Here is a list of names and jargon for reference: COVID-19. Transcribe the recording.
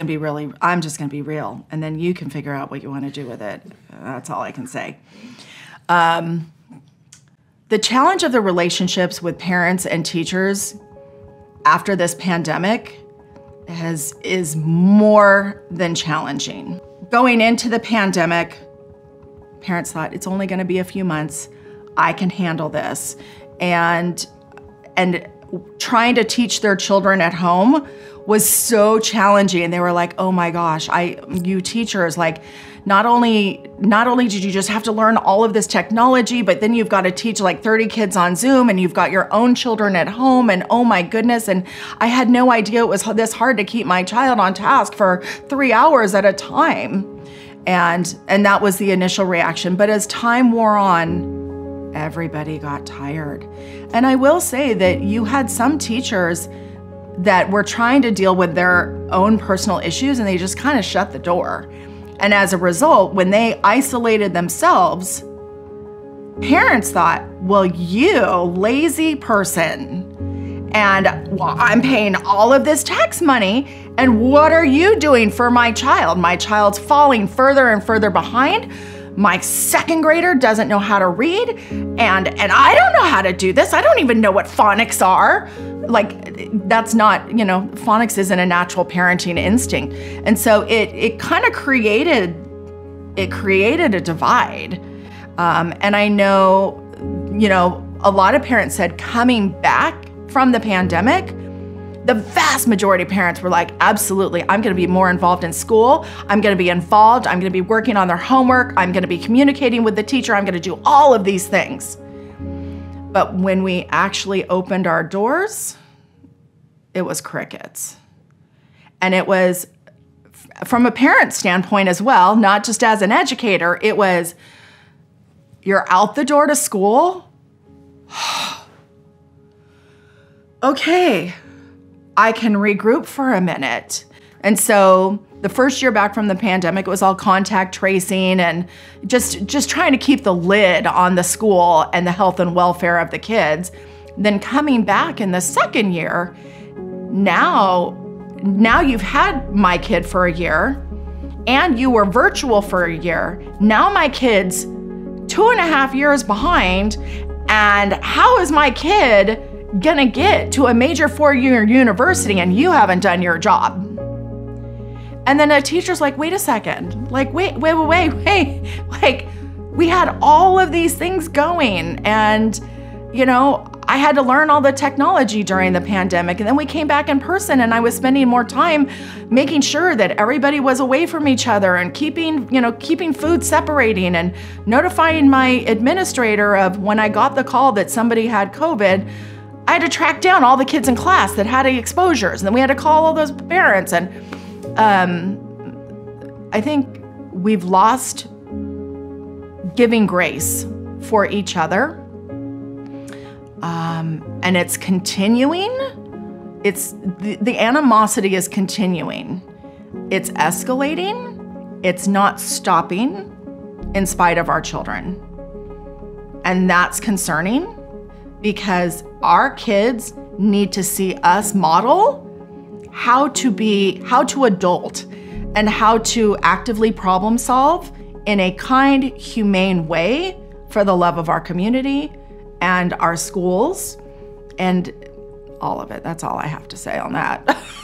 I'm just going to be real, and then you can figure out what you want to do with it. That's all I can say. The challenge of the relationships with parents and teachers after this pandemic is more than challenging. Going into the pandemic, parents thought it's only going to be a few months. I can handle this, and trying to teach their children at home was so challenging, and they were like, oh my gosh, you teachers, like, not only did you just have to learn all of this technology, but then you've got to teach like 30 kids on Zoom, and you've got your own children at home, and oh my goodness, and I had no idea it was this hard to keep my child on task for 3 hours at a time. And that was the initial reaction. But as time wore on, everybody got tired. And I will say that you had some teachers that were trying to deal with their own personal issues, and they just kind of shut the door. And as a result, when they isolated themselves, parents thought, well, you lazy person, and well, I'm paying all of this tax money, and what are you doing for my child? My child's falling further and further behind. My second grader doesn't know how to read, and I don't know how to do this. I don't even know what phonics are. Like, that's not, you know, phonics isn't a natural parenting instinct. And so it kind of created a divide. And I know, you know, a lot of parents said coming back from the pandemic, the vast majority of parents were like, absolutely, I'm gonna be more involved in school, I'm gonna be involved, I'm gonna be working on their homework, I'm gonna be communicating with the teacher, I'm gonna do all of these things. But when we actually opened our doors, it was crickets. And it was, from a parent standpoint as well, not just as an educator, it was, you're out the door to school? Okay. I can regroup for a minute. And so the first year back from the pandemic, it was all contact tracing and just trying to keep the lid on the school and the health and welfare of the kids. Then coming back in the second year, now you've had my kid for a year and you were virtual for a year. Now my kid's 2.5 years behind, and how is my kid gonna get to a major four-year university and you haven't done your job? And then a teacher's like, wait a second, like, wait, like, we had all of these things going, and, you know, I had to learn all the technology during the pandemic, and then we came back in person, and I was spending more time making sure that everybody was away from each other and keeping food separating and notifying my administrator of when I got the call that somebody had COVID. I had to track down all the kids in class that had exposures, and then we had to call all those parents. And I think we've lost giving grace for each other. And it's continuing. The animosity is continuing. It's escalating. It's not stopping in spite of our children. And that's concerning, because our kids need to see us model how to adult and how to actively problem solve in a kind, humane way for the love of our community and our schools and all of it. That's all I have to say on that.